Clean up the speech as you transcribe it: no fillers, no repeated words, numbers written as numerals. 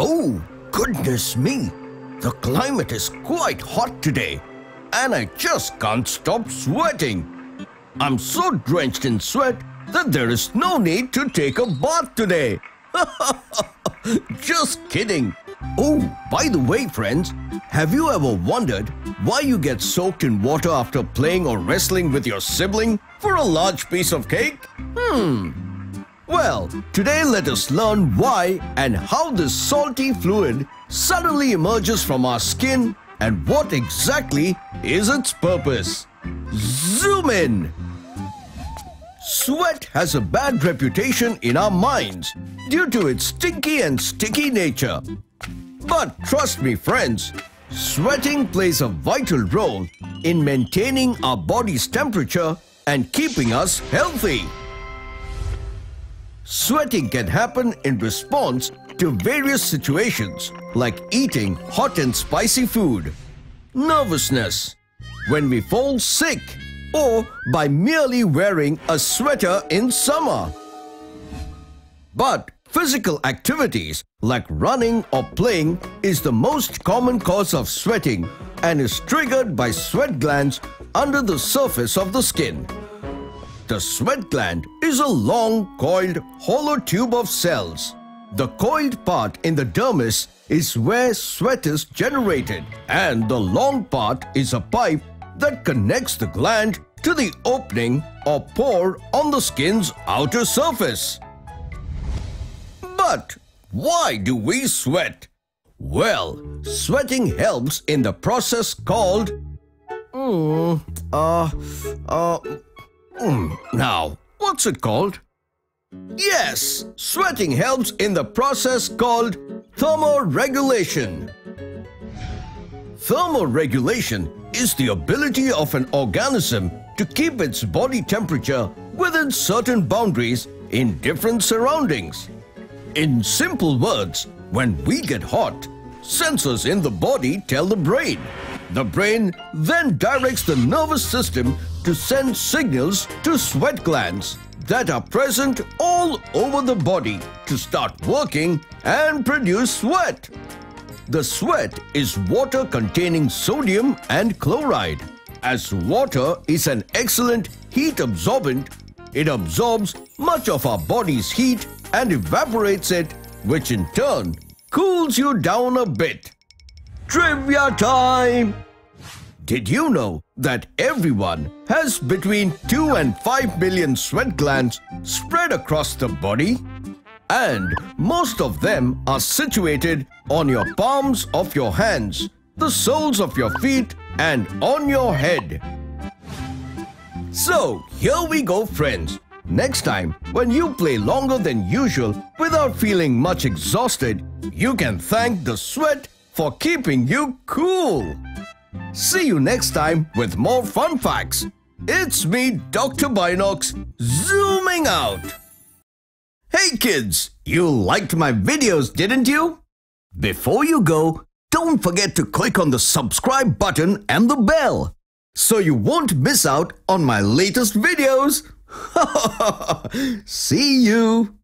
Oh, goodness me! The climate is quite hot today, and I just can't stop sweating. I'm so drenched in sweat that there is no need to take a bath today. Just kidding. Oh, by the way, friends, have you ever wondered why you get soaked in water after playing or wrestling with your sibling for a large piece of cake? Well, today let us learn why and how this salty fluid suddenly emerges from our skin and what exactly is its purpose. Zoom in! Sweat has a bad reputation in our minds due to its stinky and sticky nature. But trust me, friends, sweating plays a vital role in maintaining our body's temperature and keeping us healthy. Sweating can happen in response to various situations like eating hot and spicy food, nervousness, when we fall sick, or by merely wearing a sweater in summer. But physical activities like running or playing is the most common cause of sweating and is triggered by sweat glands under the surface of the skin. The sweat gland is a long, coiled, hollow tube of cells. The coiled part in the dermis is where sweat is generated, and the long part is a pipe that connects the gland to the opening or pore on the skin's outer surface. But why do we sweat? Well, sweating helps in the process called now, what's it called? Yes, sweating helps in the process called thermoregulation. Thermoregulation is the ability of an organism to keep its body temperature within certain boundaries in different surroundings. In simple words, when we get hot, sensors in the body tell the brain. The brain then directs the nervous system to send signals to sweat glands that are present all over the body to start working and produce sweat. The sweat is water containing sodium and chloride. As water is an excellent heat absorbent, it absorbs much of our body's heat and evaporates it, which in turn cools you down a bit. Trivia time! Did you know that everyone has between 2 and 5 million sweat glands spread across the body? And most of them are situated on your palms of your hands, the soles of your feet, and on your head. So, here we go, friends. Next time, when you play longer than usual without feeling much exhausted, you can thank the sweat for keeping you cool. See you next time with more fun facts. It's me, Dr. Binocs, zooming out. Hey kids, you liked my videos, didn't you? Before you go, don't forget to click on the subscribe button and the bell so you won't miss out on my latest videos. See you!